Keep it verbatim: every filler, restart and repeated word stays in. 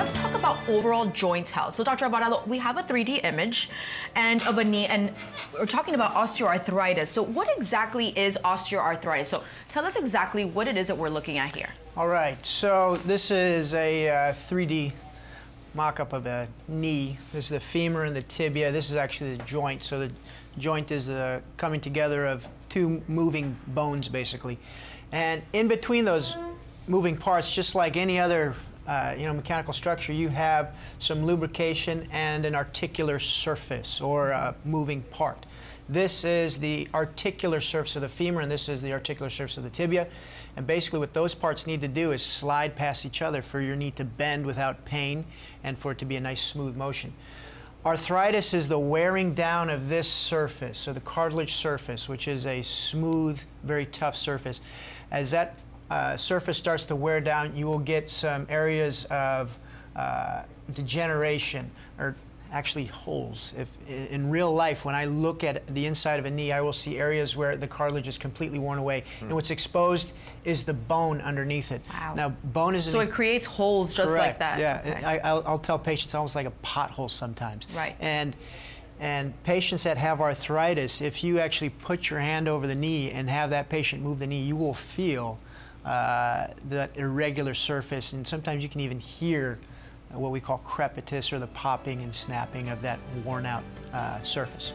let's talk about overall joint health. So Doctor Alvarado, we have a three D image and of a knee, and we're talking about osteoarthritis. So what exactly is osteoarthritis? So tell us exactly what it is that we're looking at here. All right, so this is a uh, three D mock-up of a knee. This is the femur and the tibia. This is actually the joint. So the joint is the coming together of two moving bones, basically. And in between those moving parts, just like any other uh, you know, mechanical structure, you have some lubrication and an articular surface or a moving part. This is the articular surface of the femur, and this is the articular surface of the tibia. And basically what those parts need to do is slide past each other for your knee to bend without pain and for it to be a nice smooth motion. Arthritis is the wearing down of this surface, so the cartilage surface, which is a smooth, very tough surface. As that uh, surface starts to wear down, you will get some areas of uh, degeneration, or actually holes. If in real life, when I look at the inside of a knee, I will see areas where the cartilage is completely worn away, mm. and what's exposed is the bone underneath it. Wow. Now, bone is so it creates holes just correct. Like that. Yeah, okay. I, I'll, I'll tell patients almost like a pothole sometimes. Right. And and patients that have arthritis, if you actually put your hand over the knee and have that patient move the knee, you will feel uh, that irregular surface, and sometimes you can even hear what we call crepitus, or the popping and snapping of that worn out uh, surface.